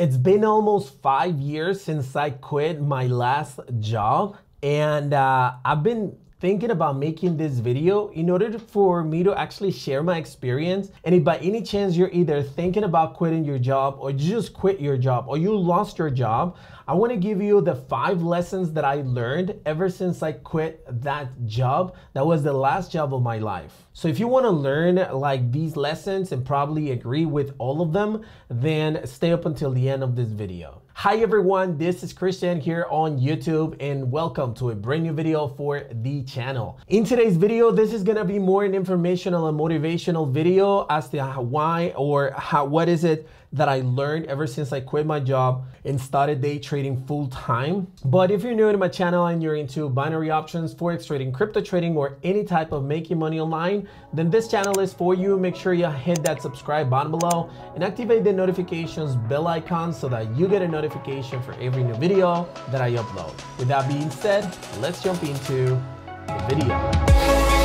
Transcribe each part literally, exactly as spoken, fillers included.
It's been almost five years since I quit my last job, and uh, I've been thinking about making this video in order for me to actually share my experience. And if by any chance you're either thinking about quitting your job, or you just quit your job, or you lost your job, I want to give you the five lessons that I learned ever since I quit that job. That was the last job of my life. So if you want to learn like these lessons and probably agree with all of them, then stay up until the end of this video. Hi everyone, this is Christian here on YouTube, and welcome to a brand new video for the channel. In today's video, this is gonna be more an informational and motivational video as to how, why or how, what is it that I learned ever since I quit my job and started day trading full time. But if you're new to my channel and you're into binary options, forex trading, crypto trading, or any type of making money online, then this channel is for you. Make sure you hit that subscribe button below and activate the notifications bell icon so that you get a notification for every new video that I upload. With that being said, let's jump into the video.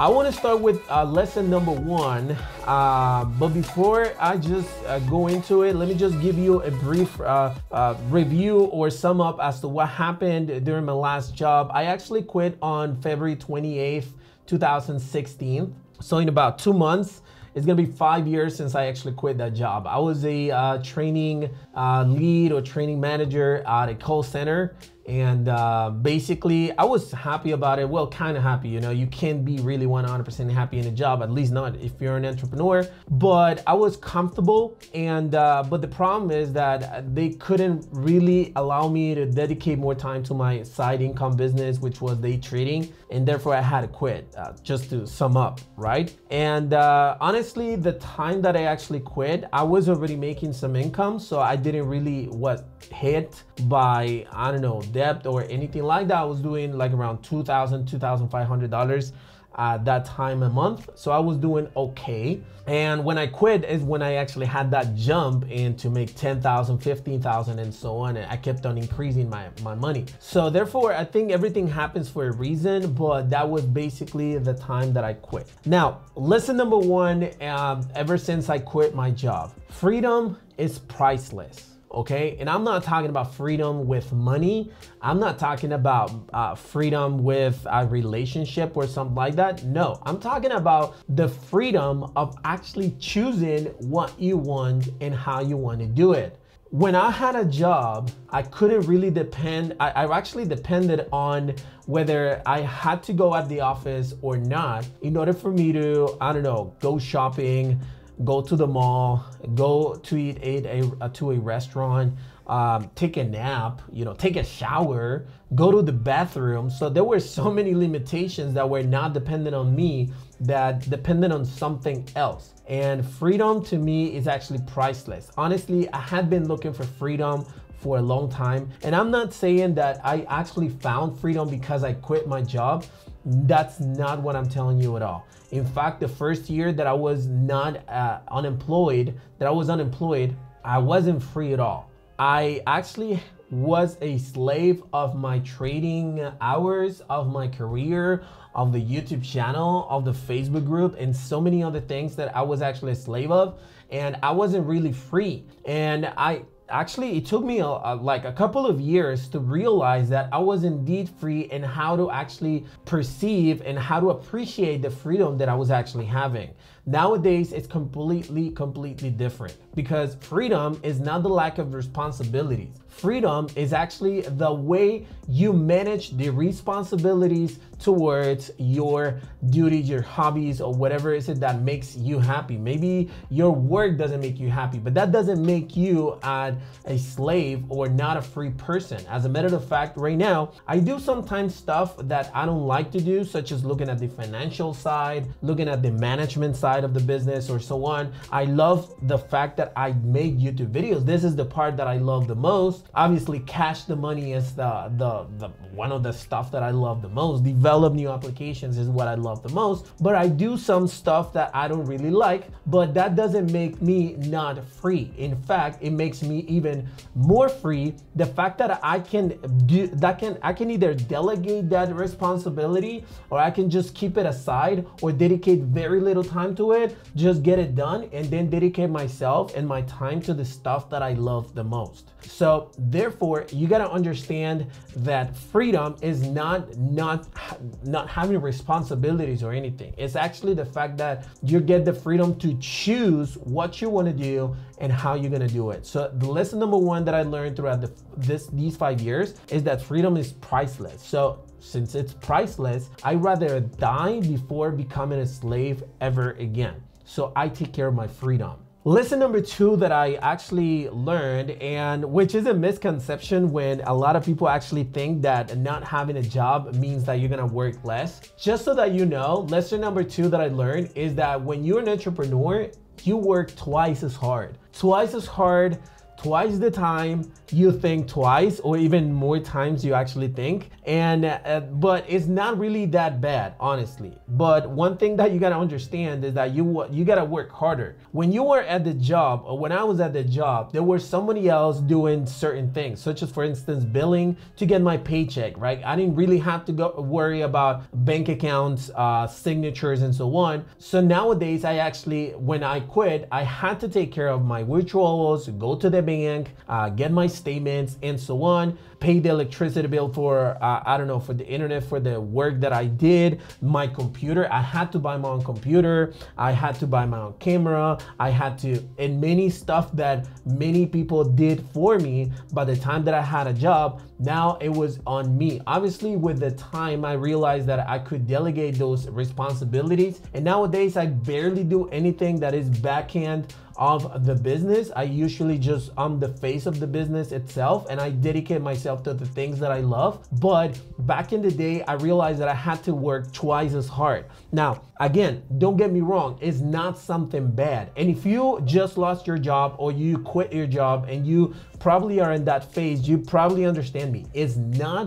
I want to start with uh, lesson number one, uh, but before I just uh, go into it, let me just give you a brief uh, uh, review or sum up as to what happened during my last job. I actually quit on February twenty-eighth, two thousand sixteen. So in about two months, it's gonna be five years since I actually quit that job. I was a uh, training uh, lead or training manager at a call center. And uh, basically, I was happy about it. Well, kind of happy, you know, you can't be really one hundred percent happy in a job, at least not if you're an entrepreneur. But I was comfortable. And uh, but the problem is that they couldn't really allow me to dedicate more time to my side income business, which was day trading. And therefore, I had to quit, uh, just to sum up, right? And uh, honestly, the time that I actually quit, I was already making some income. So I didn't really was hit by, I don't know, debt or anything like that. I was doing like around two thousand dollars, two thousand five hundred dollars uh, that time a month. So I was doing okay. And when I quit is when I actually had that jump in to make ten thousand dollars, fifteen thousand dollars, and so on. And I kept on increasing my, my money. So therefore, I think everything happens for a reason, but that was basically the time that I quit. Now, lesson number one, uh, ever since I quit my job, freedom is priceless. Okay, and I'm not talking about freedom with money. I'm not talking about uh, freedom with a relationship or something like that. No, I'm talking about the freedom of actually choosing what you want and how you want to do it. When I had a job, I couldn't really depend, I, I actually depended on whether I had to go at the office or not in order for me to, I don't know, go shopping, go to the mall, go to eat, eat a, to a restaurant, um, take a nap, you know, take a shower, go to the bathroom. So there were so many limitations that were not dependent on me, that depended on something else. And freedom to me is actually priceless. Honestly, I had been looking for freedom for a long time. And I'm not saying that I actually found freedom because I quit my job. That's not what I'm telling you at all. In fact, the first year that I was not uh, unemployed, that I was unemployed, I wasn't free at all. I actually was a slave of my trading hours, of my career, of the YouTube channel, of the Facebook group, and so many other things that I was actually a slave of. And I wasn't really free. And I actually, it took me a, a, like a couple of years to realize that I was indeed free, and how to actually perceive and how to appreciate the freedom that I was actually having. Nowadays, it's completely, completely different, because freedom is not the lack of responsibilities. Freedom is actually the way you manage the responsibilities towards your duties, your hobbies, or whatever is it that makes you happy. Maybe your work doesn't make you happy, but that doesn't make you uh, a slave or not a free person. As a matter of fact, right now, I do sometimes stuff that I don't like to do, such as looking at the financial side, looking at the management side, side of the business or so on. I love the fact that I made YouTube videos. This is the part that I love the most. Obviously, cash the money is the, the, the one of the stuff that I love the most. Develop new applications is what I love the most, but I do some stuff that I don't really like, but that doesn't make me not free. In fact, it makes me even more free. The fact that I can do that, can I can either delegate that responsibility, or I can just keep it aside or dedicate very little time to it, just get it done, and then dedicate myself and my time to the stuff that I love the most. So therefore, you got to understand that freedom is not not not having responsibilities or anything. It's actually the fact that you get the freedom to choose what you want to do and how you're going to do it. So the lesson number one that I learned throughout the, this these five years is that freedom is priceless. So since it's priceless, I'd rather die before becoming a slave ever again. So I take care of my freedom. Lesson number two that I actually learned, and which is a misconception when a lot of people actually think that not having a job means that you're gonna work less. Just so that you know, lesson number two that I learned is that when you're an entrepreneur, you work twice as hard, twice as hard, twice the time you think twice, or even more times you actually think. And uh, but it's not really that bad, honestly. But one thing that you gotta understand is that you you gotta work harder. When you were at the job, or when I was at the job, there was somebody else doing certain things, such as, for instance, billing to get my paycheck, right? I didn't really have to go worry about bank accounts, uh, signatures, and so on. So nowadays, I actually, when I quit, I had to take care of my withdrawals, go to the bank, Uh, get my statements and so on, pay the electricity bill for, uh, I don't know, for the internet, for the work that I did, my computer. I had to buy my own computer. I had to buy my own camera. I had to, and many stuff that many people did for me. By the time that I had a job, now it was on me. Obviously, with the time, I realized that I could delegate those responsibilities. And nowadays, I barely do anything that is backhand of the business. I usually just I'm the face of the business itself, and I dedicate myself to the things that I love. But back in the day, I realized that I had to work twice as hard. Now, again, don't get me wrong, it's not something bad. And if you just lost your job or you quit your job and you probably are in that phase, you probably understand me. It's not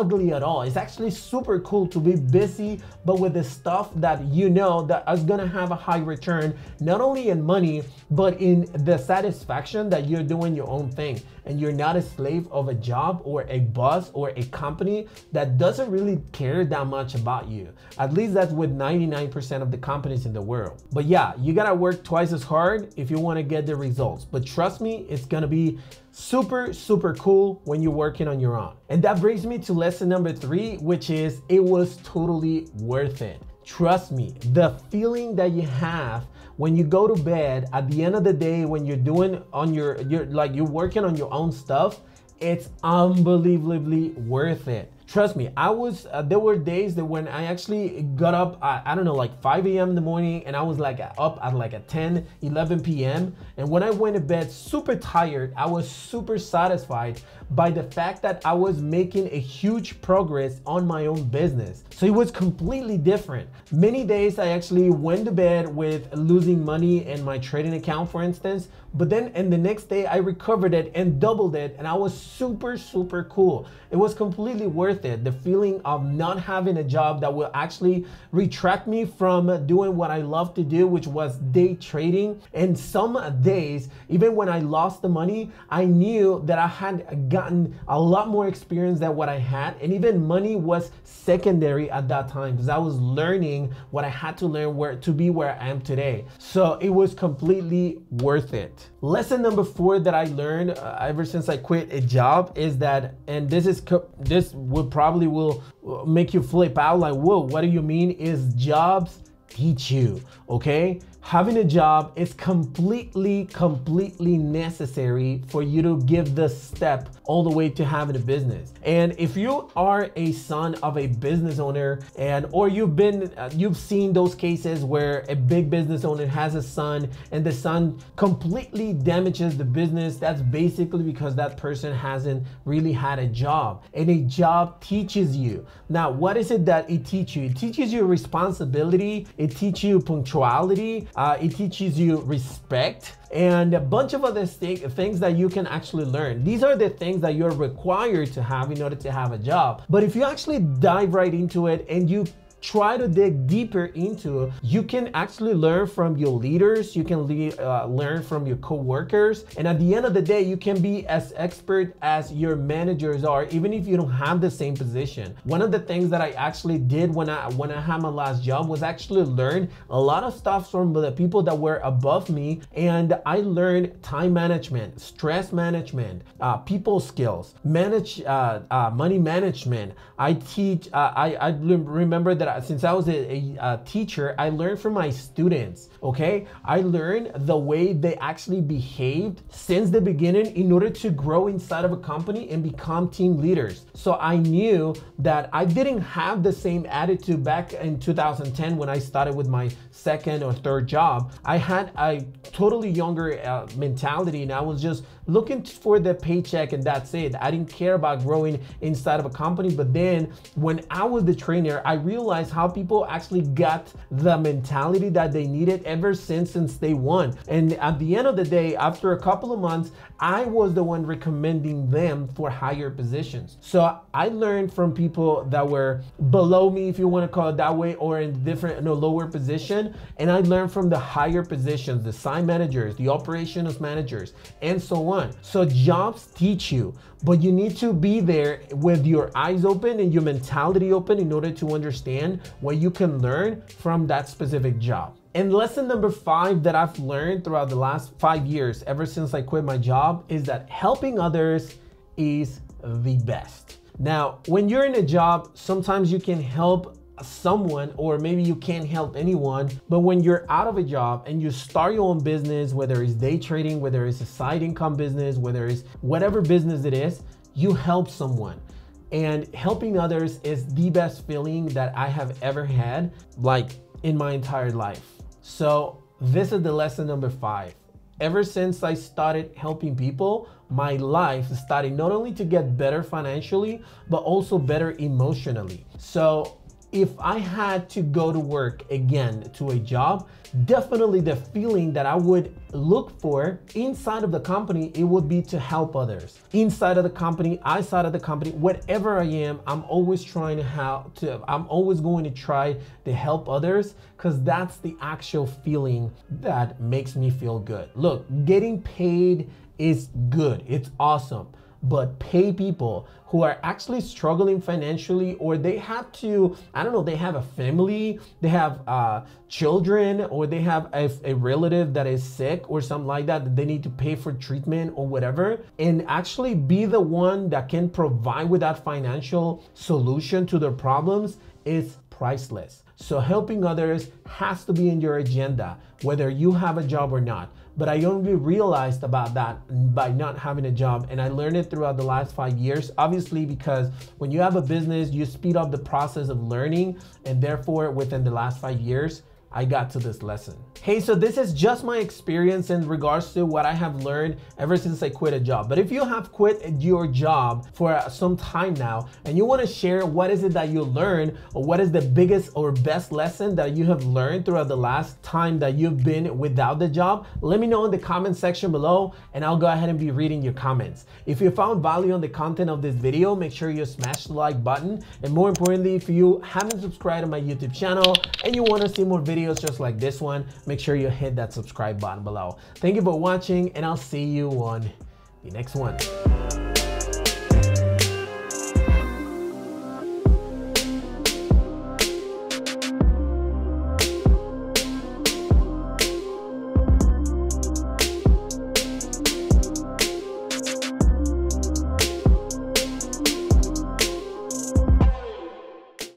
ugly at all. It's actually super cool to be busy, but with the stuff that you know that is gonna have a high return, not only in money, but in the satisfaction that you're doing your own thing and you're not a slave of a job or a boss or a company that doesn't really care that much about you. At least that's with ninety-nine percent of the companies in the world. But yeah, you gotta work twice as hard if you wanna get the results. But trust me, it's gonna be super, super cool when you're working on your own. And that brings me to lesson number three, which is it was totally worth it. Trust me, the feeling that you have when you go to bed at the end of the day, when you're doing on your, you're like you're working on your own stuff, it's unbelievably worth it. Trust me, I was, uh, there were days that when I actually got up, I, I don't know, like five A M in the morning, and I was like up at like a ten, eleven P M And when I went to bed super tired, I was super satisfied by the fact that I was making a huge progress on my own business. So it was completely different. Many days I actually went to bed with losing money in my trading account, for instance, but then and the next day I recovered it and doubled it, and I was super, super cool. It was completely worth it. It. The feeling of not having a job that will actually retract me from doing what I love to do, which was day trading. And some days, even when I lost the money, I knew that I had gotten a lot more experience than what I had. And even money was secondary at that time because I was learning what I had to learn where to be where I am today. So it was completely worth it. Lesson number four that I learned uh, ever since I quit a job is that, and this is this will probably will make you flip out like, whoa, what do you mean? Is jobs teach you, okay? Having a job is completely, completely necessary for you to give the step all the way to having a business. And if you are a son of a business owner, and or you've been, you've seen those cases where a big business owner has a son and the son completely damages the business, that's basically because that person hasn't really had a job. And a job teaches you. Now, what is it that it teaches you? It teaches you responsibility. It teaches you punctuality. Uh, it teaches you respect and a bunch of other things that you can actually learn. These are the things that you're required to have in order to have a job. But if you actually dive right into it and you try to dig deeper into, you can actually learn from your leaders, you can le uh, learn from your co-workers, and at the end of the day, you can be as expert as your managers are, even if you don't have the same position. One of the things that I actually did when I, when I had my last job was actually learn a lot of stuff from the people that were above me, and I learned time management, stress management, uh, people skills, manage uh, uh, money management. I teach, uh, I, I remember that I Since I was a, a, a teacher, I learned from my students, okay? I learned the way they actually behaved since the beginning in order to grow inside of a company and become team leaders. So I knew that I didn't have the same attitude back in two thousand ten when I started with my second or third job. I had a totally younger uh, mentality, and I was just looking for the paycheck, and that's it. I didn't care about growing inside of a company. But then when I was the trainer, I realized how people actually got the mentality that they needed ever since since day one. And at the end of the day, after a couple of months, I was the one recommending them for higher positions. So I learned from people that were below me, if you want to call it that way, or in different, no, lower position. And I learned from the higher positions, the site managers, the operations managers, and so on. So jobs teach you, but you need to be there with your eyes open and your mentality open in order to understand what you can learn from that specific job. And lesson number five that I've learned throughout the last five years, ever since I quit my job, is that helping others is the best. Now, when you're in a job, sometimes you can help someone, or maybe you can't help anyone. But when you're out of a job and you start your own business, whether it's day trading, whether it's a side income business, whether it's whatever business it is, you help someone. And helping others is the best feeling that I have ever had, like in my entire life. So this is the lesson number five. Ever since I started helping people, my life started not only to get better financially, but also better emotionally. So if I had to go to work again to a job, definitely the feeling that I would look for inside of the company, it would be to help others. Inside of the company, outside of the company, whatever I am, I'm always trying to help, to, I'm always going to try to help others, because that's the actual feeling that makes me feel good. Look, getting paid is good, it's awesome. But pay people who are actually struggling financially, or they have to, I don't know, they have a family, they have uh, children, or they have a, a relative that is sick or something like that, that they need to pay for treatment or whatever, and actually be the one that can provide with that financial solution to their problems is priceless. So helping others has to be in your agenda, whether you have a job or not. But I only realized about that by not having a job, and I learned it throughout the last five years, obviously, because when you have a business, you speed up the process of learning, and therefore within the last five years, I got to this lesson. Hey, so this is just my experience in regards to what I have learned ever since I quit a job. But if you have quit your job for some time now, and you want to share what is it that you learned, or what is the biggest or best lesson that you have learned throughout the last time that you've been without the job, let me know in the comment section below, and I'll go ahead and be reading your comments. If you found value on the content of this video, make sure you smash the like button. And more importantly, if you haven't subscribed to my YouTube channel and you want to see more videos just like this one, make sure you hit that subscribe button below. Thank you for watching, and I'll see you on the next one.